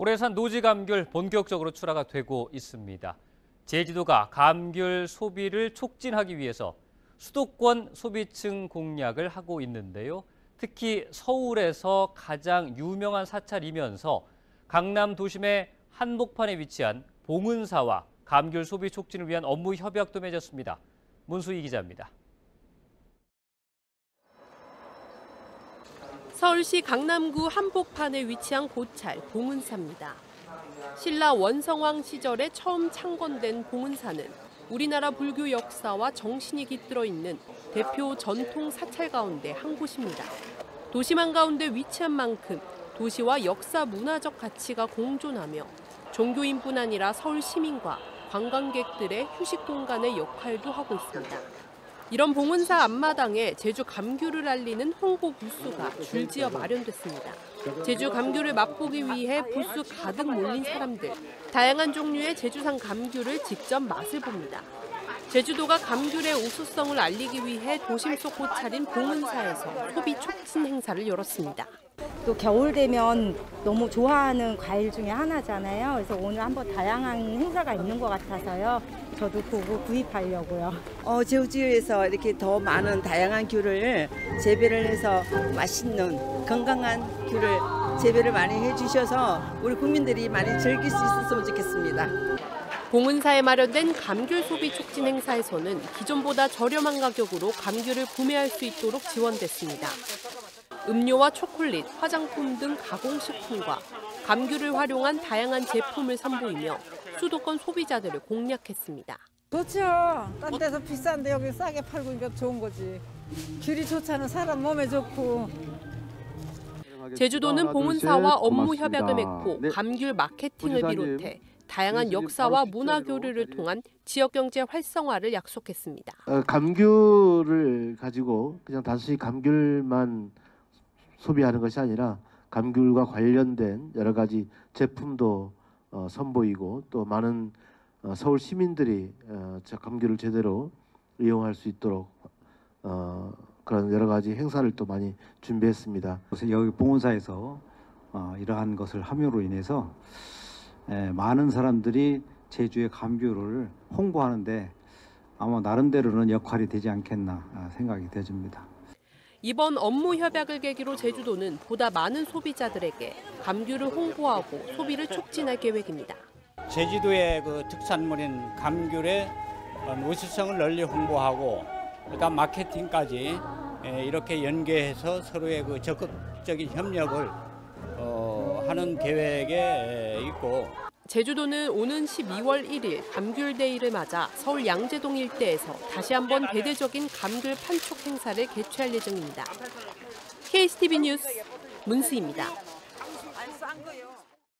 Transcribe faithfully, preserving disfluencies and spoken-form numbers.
올해산 노지 감귤 본격적으로 출하가 되고 있습니다. 제주도가 감귤 소비를 촉진하기 위해서 수도권 소비층 공략을 하고 있는데요. 특히 서울에서 가장 유명한 사찰이면서 강남 도심의 한복판에 위치한 봉은사와 감귤 소비 촉진을 위한 업무 협약도 맺었습니다. 문수희 기자입니다. 서울시 강남구 한복판에 위치한 고찰 봉은사입니다. 신라 원성왕 시절에 처음 창건된 봉은사는 우리나라 불교 역사와 정신이 깃들어 있는 대표 전통 사찰 가운데 한 곳입니다. 도심 한가운데 위치한 만큼 도시와 역사 문화적 가치가 공존하며 종교인뿐 아니라 서울 시민과 관광객들의 휴식 공간의 역할도 하고 있습니다. 이런 봉은사 앞마당에 제주 감귤을 알리는 홍보 부스가 줄지어 마련됐습니다. 제주 감귤을 맛보기 위해 부스 가득 몰린 사람들. 다양한 종류의 제주산 감귤을 직접 맛을 봅니다. 제주도가 감귤의 우수성을 알리기 위해 도심 속 고찰인 봉은사에서 소비 촉진 행사를 열었습니다. 또 겨울 되면 너무 좋아하는 과일 중에 하나잖아요. 그래서 오늘 한번 다양한 행사가 있는 것 같아서요. 저도 보고 구입하려고요. 어, 제주에서 이렇게 더 많은 다양한 귤을 재배를 해서 맛있는 건강한 귤을 재배를 많이 해주셔서 우리 국민들이 많이 즐길 수 있었으면 좋겠습니다. 봉은사에 마련된 감귤 소비 촉진 행사에서는 기존보다 저렴한 가격으로 감귤을 구매할 수 있도록 지원됐습니다. 음료와 초콜릿, 화장품 등 가공식품과 감귤을 활용한 다양한 제품을 선보이며 수도권 소비자들을 공략했습니다. 좋죠. 딴 데서 비싼데 여기 싸게 팔고 이게 좋은 거지. 귤이 좋잖아. 사람 몸에 좋고. 제주도는 봉은사와 업무 협약을 맺고 감귤 마케팅을 비롯해 다양한 역사와 문화 교류를 통한 지역 경제 활성화를 약속했습니다. 감귤을 가지고 그냥 단순히 감귤만 소비하는 것이 아니라 감귤과 관련된 여러 가지 제품도 선보이고 또 많은 서울 시민들이 감귤을 제대로 이용할 수 있도록 그런 여러 가지 행사를 또 많이 준비했습니다. 그래서 여기 봉은사에서 이러한 것을 함으로 인해서 많은 사람들이 제주의 감귤을 홍보하는데 아마 나름대로는 역할이 되지 않겠나 생각이 되어집니다. 이번 업무 협약을 계기로 제주도는 보다 많은 소비자들에게 감귤을 홍보하고 소비를 촉진할 계획입니다. 제주도의 그 특산물인 감귤의 우수성을 널리 홍보하고 그다음 마케팅까지 이렇게 연계해서 서로의 그 적극적인 협력을 어, 하는 계획에 있고. 제주도는 오는 십이월 일일 감귤데이를 맞아 서울 양재동 일대에서 다시 한번 대대적인 감귤 판촉 행사를 개최할 예정입니다. 케이티브이 뉴스 문수입니다.